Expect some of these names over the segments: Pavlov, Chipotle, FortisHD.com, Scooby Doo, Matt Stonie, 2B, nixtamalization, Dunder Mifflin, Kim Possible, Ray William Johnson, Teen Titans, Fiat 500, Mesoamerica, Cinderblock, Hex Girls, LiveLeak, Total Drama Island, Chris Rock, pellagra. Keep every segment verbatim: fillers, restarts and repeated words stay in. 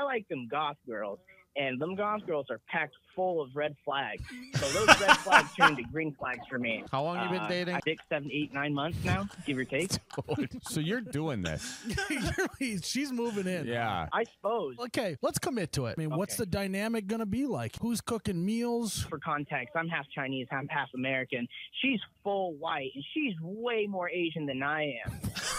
I like them goth girls, and them goth girls are packed full of red flags. So those red flags turned to green flags for me. How long uh, you been dating? Six, seven, eight, nine months now, give or take. So you're doing this. She's moving in. Yeah. I suppose. Okay, let's commit to it. I mean, okay. What's the dynamic going to be like? Who's cooking meals? For context, I'm half Chinese, I'm half American. She's full white, and she's way more Asian than I am.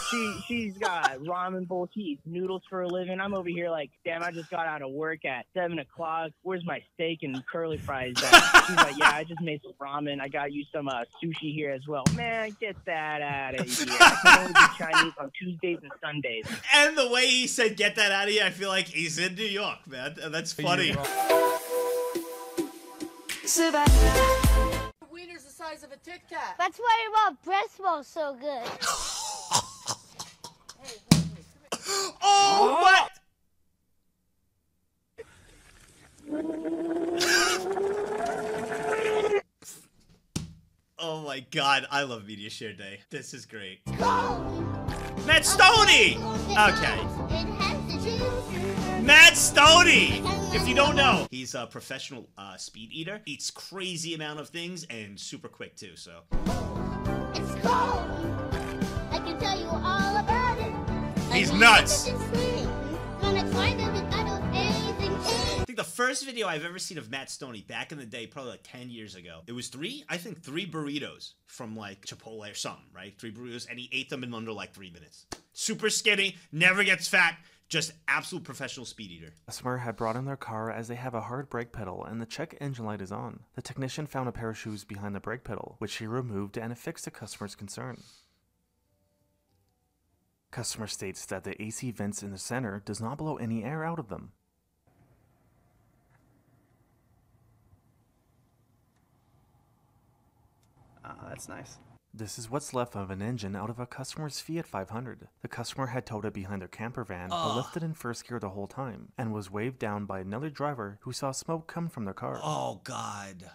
She, she's got ramen bowl. She eats noodles for a living. I'm over here like, damn, I just got out of work at seven o'clock. Where's my steak and curly fries at? She's like, yeah, I just made some ramen. I got you some uh, sushi here as well. Man, get that out of here. I can only be Chinese on Tuesdays and Sundays. And the way he said, get that out of here, I feel like he's in New York, man. That's funny. Wiener's the size of a Tic Tac. That's why your mom's breast smells so good. Oh, what? Oh my god, I love Media Share Day. This is great. Matt Stonie! Okay. Matt Stonie! If you don't know, he's a professional uh, speed eater. Eats crazy amount of things and super quick too, so. It's cold. I can tell you all about it. He's nuts. I think the first video I've ever seen of Matt Stonie back in the day, probably like ten years ago, it was three, I think three burritos from like Chipotle or something, right? Three burritos, and he ate them in under like three minutes. Super skinny, never gets fat, just absolute professional speed eater. A customer had brought in their car as they have a hard brake pedal and the check engine light is on. The technician found a pair of shoes behind the brake pedal, which he removed and it fixed the customer's concern. Customer states that the A C vents in the center does not blow any air out of them. Uh, that's nice. This is what's left of an engine out of a customer's Fiat five hundred. The customer had towed it behind their camper van, oh. but left it in first gear the whole time, and was waved down by another driver who saw smoke come from their car. Oh, God.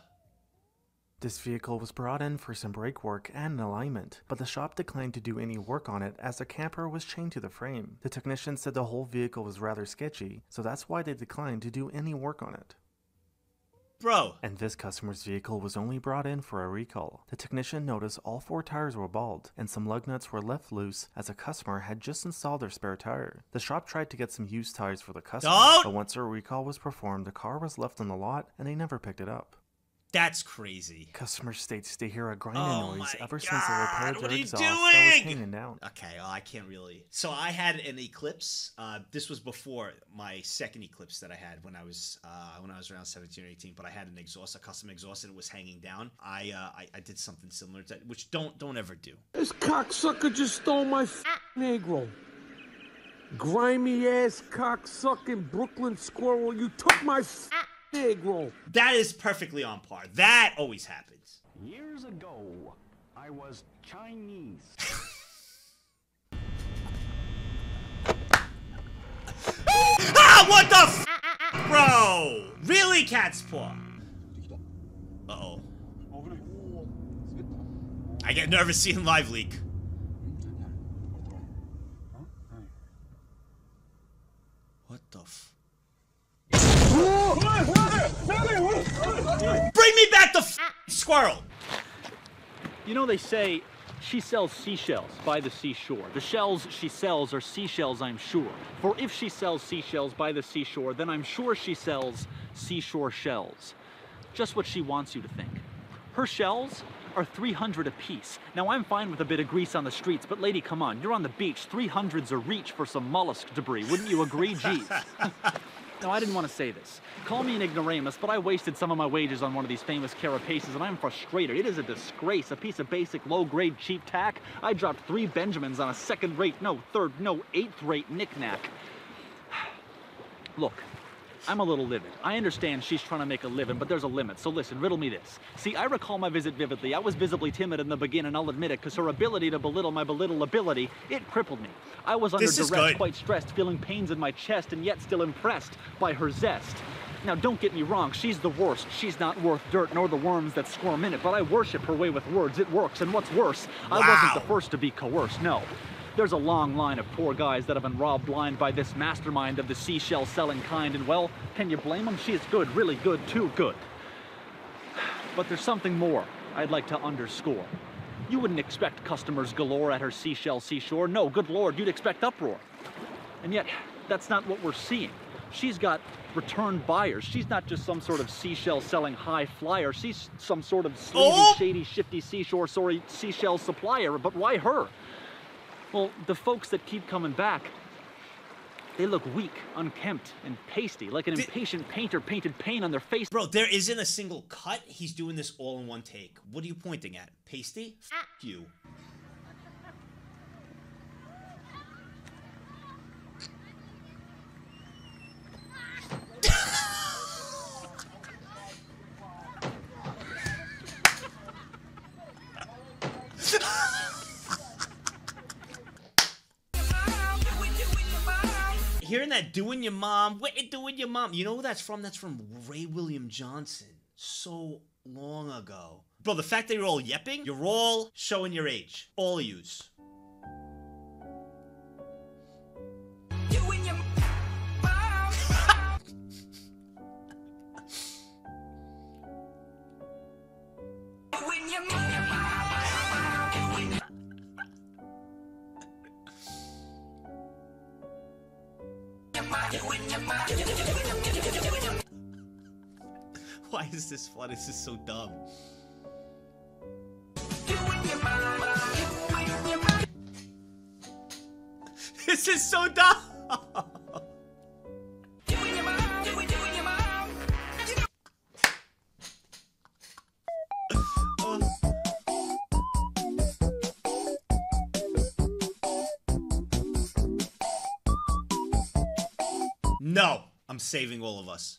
This vehicle was brought in for some brake work and an alignment, but the shop declined to do any work on it as the camper was chained to the frame. The technician said the whole vehicle was rather sketchy, so that's why they declined to do any work on it. Bro. And this customer's vehicle was only brought in for a recall. The technician noticed all four tires were bald, and some lug nuts were left loose as a customer had just installed their spare tire. The shop tried to get some used tires for the customer, Don't. but once a recall was performed, the car was left on the lot, and they never picked it up. That's crazy. Customer states they hear a grinding oh noise ever God. since they repaired their exhaust that was hanging down. Okay, well, I can't really. So I had an eclipse. Uh, this was before my second eclipse that I had when I was uh, when I was around seventeen or eighteen. But I had an exhaust, a custom exhaust, and it was hanging down. I uh, I, I did something similar to that, which don't don't ever do. This cocksucker just stole my f***ing egg roll. Grimy ass cocksucking Brooklyn squirrel, you took my f***. Big roll. That is perfectly on par. That always happens. Years ago, I was Chinese. Ah, what the f, bro? Really, cat's paw? Uh-oh. I get nervous seeing LiveLeak. What the f? Bring me back the f squirrel. You know they say she sells seashells by the seashore. The shells she sells are seashells, I'm sure. For if she sells seashells by the seashore, then I'm sure she sells seashore shells. Just what she wants you to think. Her shells are three hundred apiece. Now I'm fine with a bit of grease on the streets, but lady, come on, you're on the beach. three hundred's a reach for some mollusk debris. Wouldn't you agree? Geez. Now, I didn't want to say this. Call me an ignoramus, but I wasted some of my wages on one of these famous carapaces, and I'm frustrated. It is a disgrace, a piece of basic, low-grade, cheap tack. I dropped three Benjamins on a second-rate, no, third, no, eighth-rate knick-knack. Look, I'm a little livid. I understand she's trying to make a living, but there's a limit, so listen, riddle me this. See, I recall my visit vividly. I was visibly timid in the beginning, and I'll admit it, because her ability to belittle my belittle ability, it crippled me. I was under duress, quite stressed, feeling pains in my chest, and yet still impressed by her zest. Now, don't get me wrong, she's the worst. She's not worth dirt, nor the worms that squirm in it, but I worship her way with words. It works, and what's worse, wow. I wasn't the first to be coerced, no. There's a long line of poor guys that have been robbed blind by this mastermind of the seashell selling kind, and well, can you blame them? She is good, really good, too good. But there's something more I'd like to underscore. You wouldn't expect customers galore at her seashell seashore. No, good Lord, you'd expect uproar. And yet, that's not what we're seeing. She's got return buyers. She's not just some sort of seashell selling high flyer. She's some sort of sleazy, oh. shady, shifty seashore, sorry, seashell supplier. But why her? Well, the folks that keep coming back, they look weak, unkempt, and pasty, like an Did, impatient painter painted paint on their face. Bro, there isn't a single cut. He's doing this all in one take. What are you pointing at? Pasty? F*** you. Hearing that, doing your mom, what you doing your mom? You know who that's from? That's from Ray William Johnson. So long ago. Bro, the fact that you're all yepping, you're all showing your age. All yous. Doing your mom. Doing your mom. Why is this fun? This is so dumb. This is so dumb. No, I'm saving all of us.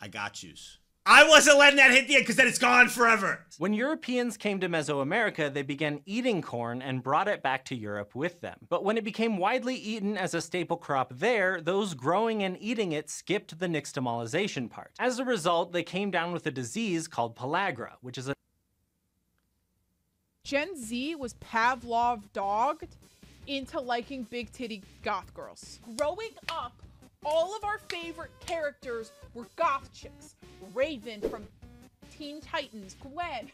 I got yous. I wasn't letting that hit the end because then it's gone forever. When Europeans came to Mesoamerica, they began eating corn and brought it back to Europe with them. But when it became widely eaten as a staple crop there, those growing and eating it skipped the nixtamalization part. As a result, they came down with a disease called pellagra, which is a... Gen Z was Pavlov dogged into liking big titty goth girls. Growing up, all of our favorite characters were goth chicks. Raven from Teen Titans, Gwen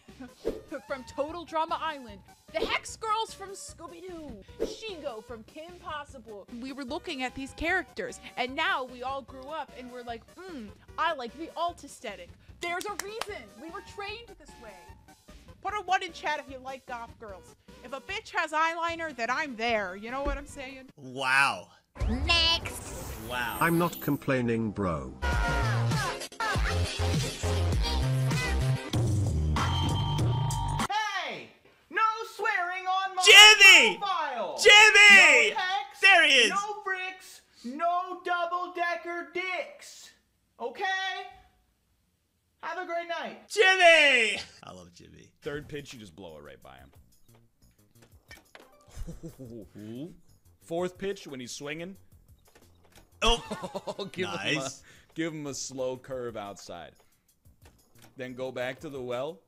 from Total Drama Island, the Hex Girls from Scooby Doo, Shingo from Kim Possible. We were looking at these characters, and now we all grew up and we're like, mm, I like the alt aesthetic. There's a reason we were trained this way. Put a one in chat if you like goth girls. If a bitch has eyeliner, then I'm there. You know what I'm saying? Wow. Next. Wow. I'm not complaining, bro. Hey! No swearing on my Jimmy! Profile! Jimmy! No text, there he is! No bricks, no double-decker dicks. Okay? Have a great night. Jimmy! I love Jimmy. Third pitch, you just blow it right by him. Fourth pitch, when he's swinging. Oh, give, nice. him a, give him a slow curve outside. Then go back to the well.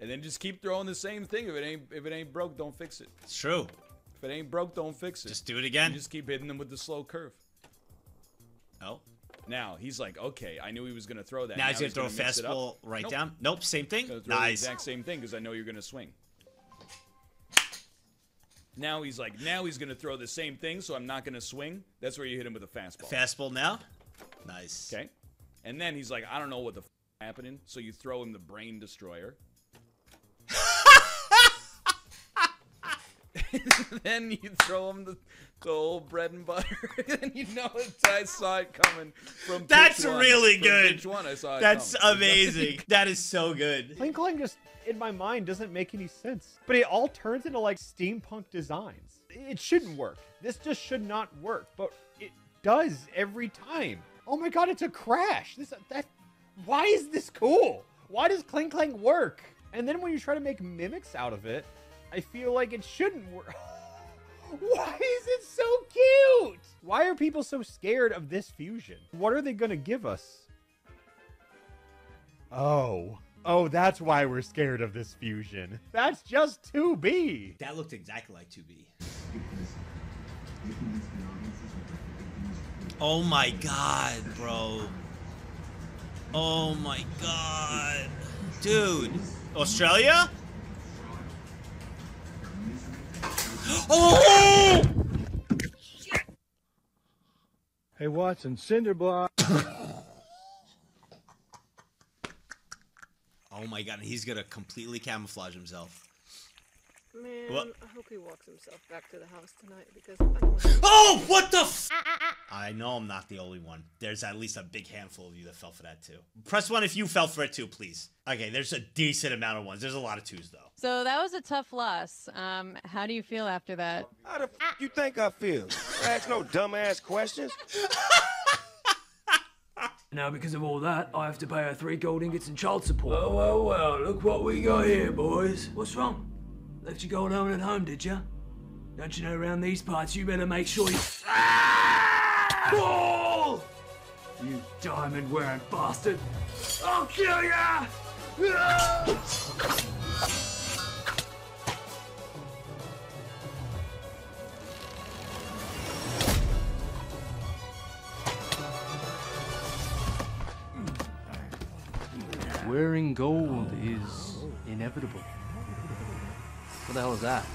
And then just keep throwing the same thing. If it ain't, if it ain't broke, don't fix it. It's true. If it ain't broke, don't fix it. Just do it again. You just keep hitting them with the slow curve. Oh. Now, he's like, okay, I knew he was going to throw that. Now, now he's going to throw a fastball right nope. down. Nope, same thing. Throw nice. The exact same thing because I know you're going to swing. Now he's like, now he's going to throw the same thing, so I'm not going to swing. That's where you hit him with a fastball. Fastball now? Nice. Okay. And then he's like, I don't know what the f happening, so you throw him the brain destroyer. Then you throw him the, the old bread and butter, and you know it. I saw it coming from. That's pitch really one. Good. From pitch one, I saw it That's coming. Amazing. That is so good. Twinkling just in my mind doesn't make any sense, but it all turns into like steampunk designs. It shouldn't work. This just should not work, but it does every time. Oh my God, it's a crash. This that. Why is this cool? Why does Kling Klang work? And then when you try to make mimics out of it, I feel like it shouldn't work. Why is it so cute? Why are people so scared of this fusion? What are they gonna give us? Oh, Oh, that's why we're scared of this fusion. That's just two B. That looked exactly like two B. Oh my God, bro. Oh my God. Dude. Australia? Oh! Hey, Watson, Cinderblock. Oh my God, and he's gonna completely camouflage himself. Man, what? I hope he walks himself back to the house tonight because I don't to... Oh, what the f- I know I'm not the only one. There's at least a big handful of you that fell for that too. Press one if you fell for it too, please. Okay, there's a decent amount of ones. There's a lot of twos though. So that was a tough loss. Um, how do you feel after that? How the f you think I feel? I ask no dumbass questions. Now, because of all that, I have to pay her three gold ingots and child support. Well, well, well, look what we got here, boys. What's wrong? Left your gold oven at home, did ya? Don't you know around these parts, you better make sure you... Ah! Oh! You diamond-wearing bastard! I'll kill ya! Ah! Wearing gold is inevitable. What the hell is that?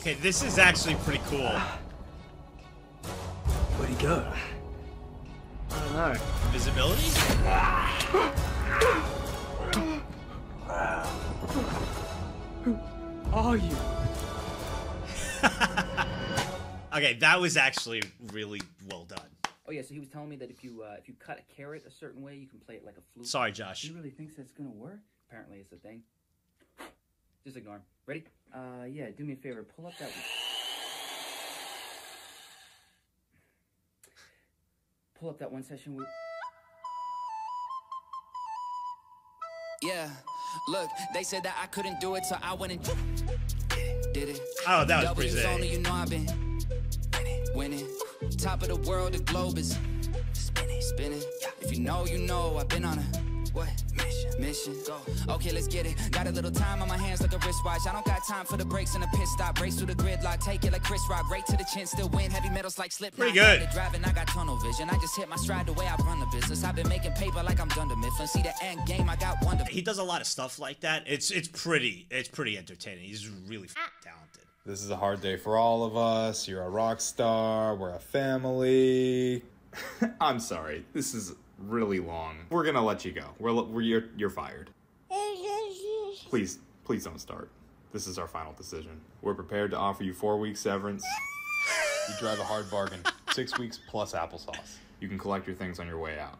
Okay, this is actually pretty cool. Where'd he go? I don't know. Invisibility? Who are you? Okay, that was actually really well done. Oh yeah, so he was telling me that if you uh, if you cut a carrot a certain way, you can play it like a flute. Sorry, Josh. He really thinks that's gonna work? Apparently, it's a thing. Just ignore him. Ready? Uh, yeah. Do me a favor. Pull up that one. Pull up that one session we. Yeah. Look, they said that I couldn't do it, so I went and did it. Oh, that was pretty sick. You know I've been winning. Top of the world, the globe is spinning, spinning. If you know, you know, I've been on a what? Mission, mission. Go. Okay, let's get it. Got a little time on my hands like a wristwatch. I don't got time for the breaks and a pit stop. Race through the gridlock, take it like Chris Rock. Right to the chin, still win. Heavy metals like slip. Pretty good. Driving, I got tunnel vision. I just hit my stride the way I run the business. I've been making paper like I'm Dunder Mifflin. See the end game, I got wonder. He does a lot of stuff like that. It's it's pretty, it's pretty entertaining. He's really f talented. This is a hard day for all of us. You're a rock star. We're a family. I'm sorry. This is really long. We're gonna let you go. We're, we're you're, you're fired. Please, please don't start. This is our final decision. We're prepared to offer you four weeks severance. You drive a hard bargain. Six weeks plus applesauce. You can collect your things on your way out.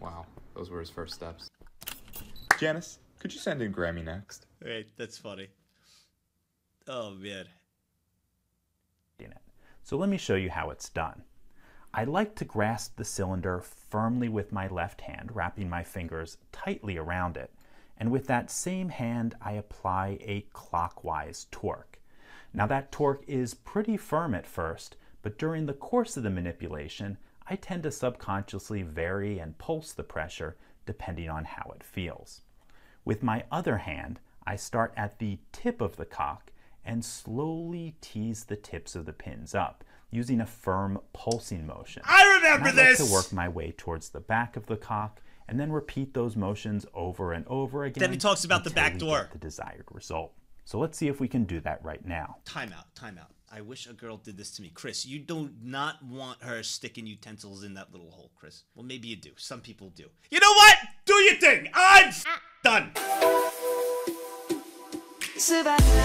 Wow, those were his first steps. Janice, could you send in Grammy next? Wait, that's funny. Oh, man. So let me show you how it's done. I like to grasp the cylinder firmly with my left hand, wrapping my fingers tightly around it. And with that same hand, I apply a clockwise torque. Now that torque is pretty firm at first, but during the course of the manipulation, I tend to subconsciously vary and pulse the pressure depending on how it feels. With my other hand, I start at the tip of the cock and slowly tease the tips of the pins up using a firm pulsing motion. I remember this! I like to work my way towards the back of the cock and then repeat those motions over and over again. Then he talks about the back door. The desired result. So let's see if we can do that right now. Time out, time out. I wish a girl did this to me. Chris, you do not want her sticking utensils in that little hole, Chris. Well, maybe you do. Some people do. You know what? Do your thing! I'm done!